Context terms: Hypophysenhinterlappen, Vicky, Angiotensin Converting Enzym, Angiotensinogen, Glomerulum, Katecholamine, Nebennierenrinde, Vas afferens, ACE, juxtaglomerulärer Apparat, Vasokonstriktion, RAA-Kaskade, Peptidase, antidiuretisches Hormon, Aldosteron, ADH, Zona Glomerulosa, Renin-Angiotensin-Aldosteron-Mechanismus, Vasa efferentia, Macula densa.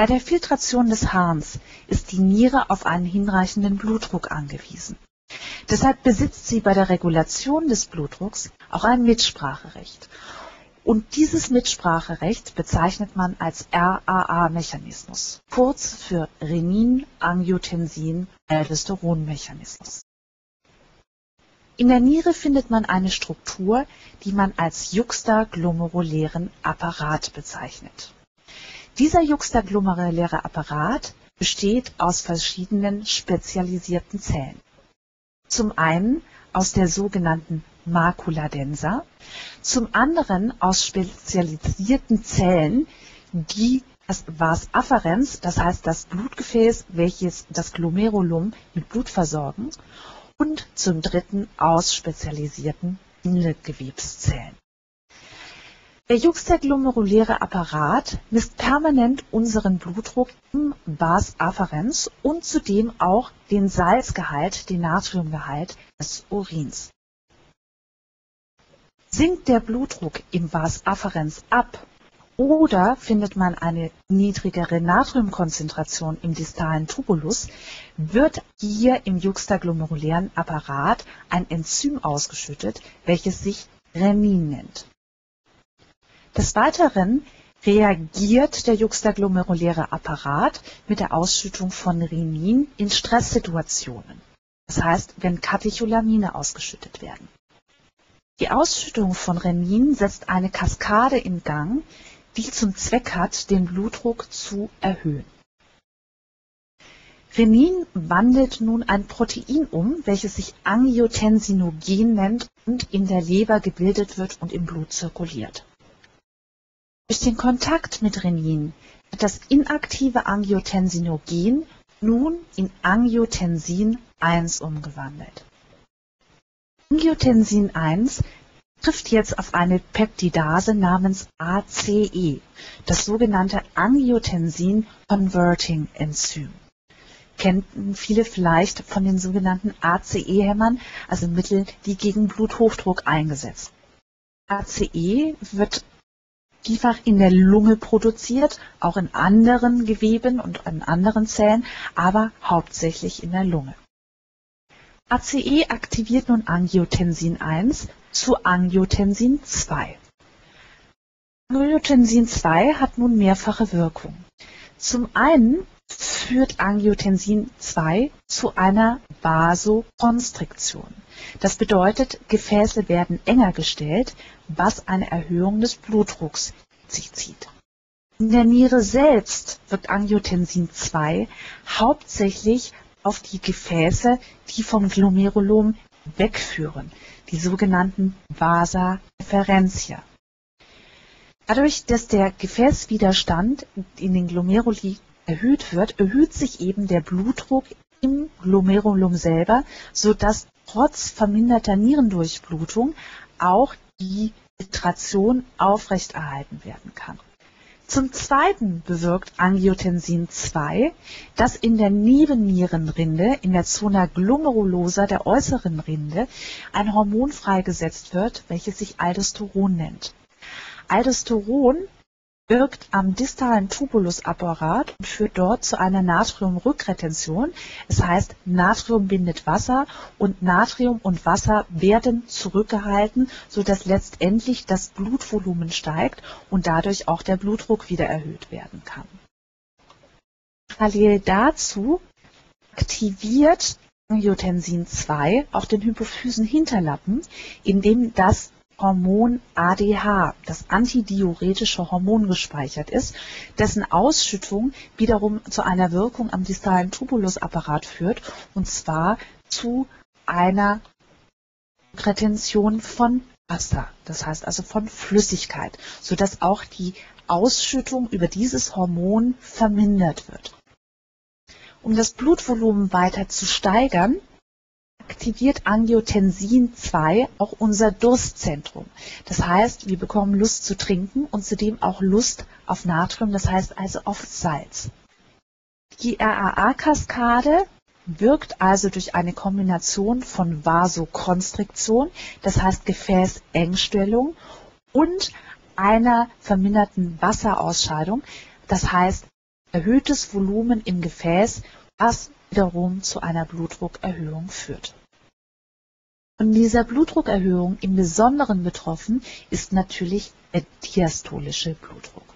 Bei der Filtration des Harns ist die Niere auf einen hinreichenden Blutdruck angewiesen. Deshalb besitzt sie bei der Regulation des Blutdrucks auch ein Mitspracherecht. Und dieses Mitspracherecht bezeichnet man als RAA-Mechanismus, kurz für Renin-Angiotensin-Aldosteron-Mechanismus. In der Niere findet man eine Struktur, die man als juxtaglomerulären Apparat bezeichnet. Dieser juxtaglomeruläre Apparat besteht aus verschiedenen spezialisierten Zellen. Zum einen aus der sogenannten Macula densa, zum anderen aus spezialisierten Zellen, die das Vas afferens, das heißt das Blutgefäß, welches das Glomerulum mit Blut versorgen, und zum dritten aus spezialisierten Bindegewebszellen. Der juxtaglomeruläre Apparat misst permanent unseren Blutdruck im Vas afferens und zudem auch den Salzgehalt, den Natriumgehalt des Urins. Sinkt der Blutdruck im Vas afferens ab oder findet man eine niedrigere Natriumkonzentration im distalen Tubulus, wird hier im juxtaglomerulären Apparat ein Enzym ausgeschüttet, welches sich Renin nennt. Des Weiteren reagiert der juxtaglomeruläre Apparat mit der Ausschüttung von Renin in Stresssituationen, das heißt, wenn Katecholamine ausgeschüttet werden. Die Ausschüttung von Renin setzt eine Kaskade in Gang, die zum Zweck hat, den Blutdruck zu erhöhen. Renin wandelt nun ein Protein um, welches sich Angiotensinogen nennt und in der Leber gebildet wird und im Blut zirkuliert. Durch den Kontakt mit Renin wird das inaktive Angiotensinogen nun in Angiotensin 1 umgewandelt. Angiotensin 1 trifft jetzt auf eine Peptidase namens ACE, das sogenannte Angiotensin Converting Enzym. Kennen viele vielleicht von den sogenannten ACE-Hemmern, also Mittel, die gegen Bluthochdruck eingesetzt werden. ACE wird vielfach in der Lunge produziert, auch in anderen Geweben und an anderen Zellen, aber hauptsächlich in der Lunge. ACE aktiviert nun Angiotensin 1 zu Angiotensin 2. Angiotensin 2 hat nun mehrfache Wirkung. Zum einen führt Angiotensin 2 zu einer Vasokonstriktion. Das bedeutet, Gefäße werden enger gestellt, was eine Erhöhung des Blutdrucks mit sich zieht. In der Niere selbst wirkt Angiotensin 2 hauptsächlich auf die Gefäße, die vom Glomerulum wegführen, die sogenannten Vasa efferentia. Dadurch, dass der Gefäßwiderstand in den Glomeruli erhöht wird, erhöht sich eben der Blutdruck im Glomerulum selber, sodass trotz verminderter Nierendurchblutung auch die Filtration aufrechterhalten werden kann. Zum Zweiten bewirkt Angiotensin 2, dass in der Nebennierenrinde, in der Zona Glomerulosa, der äußeren Rinde, ein Hormon freigesetzt wird, welches sich Aldosteron nennt. Aldosteron wirkt am distalen Tubulusapparat und führt dort zu einer Natriumrückretention. Es heißt, Natrium bindet Wasser und Natrium und Wasser werden zurückgehalten, sodass letztendlich das Blutvolumen steigt und dadurch auch der Blutdruck wieder erhöht werden kann. Parallel dazu aktiviert Angiotensin 2 auch den Hypophysenhinterlappen, indem das Hormon ADH, das antidiuretische Hormon, gespeichert ist, dessen Ausschüttung wiederum zu einer Wirkung am distalen Tubulusapparat führt, und zwar zu einer Retention von Wasser, das heißt also von Flüssigkeit, sodass auch die Ausschüttung über dieses Hormon vermindert wird. Um das Blutvolumen weiter zu steigern, aktiviert Angiotensin 2 auch unser Durstzentrum. Das heißt, wir bekommen Lust zu trinken und zudem auch Lust auf Natrium, das heißt also auf Salz. Die RAA-Kaskade wirkt also durch eine Kombination von Vasokonstriktion, das heißt Gefäßengstellung, und einer verminderten Wasserausscheidung, das heißt erhöhtes Volumen im Gefäß, was wiederum zu einer Blutdruckerhöhung führt. Von dieser Blutdruckerhöhung im Besonderen betroffen ist natürlich der diastolische Blutdruck.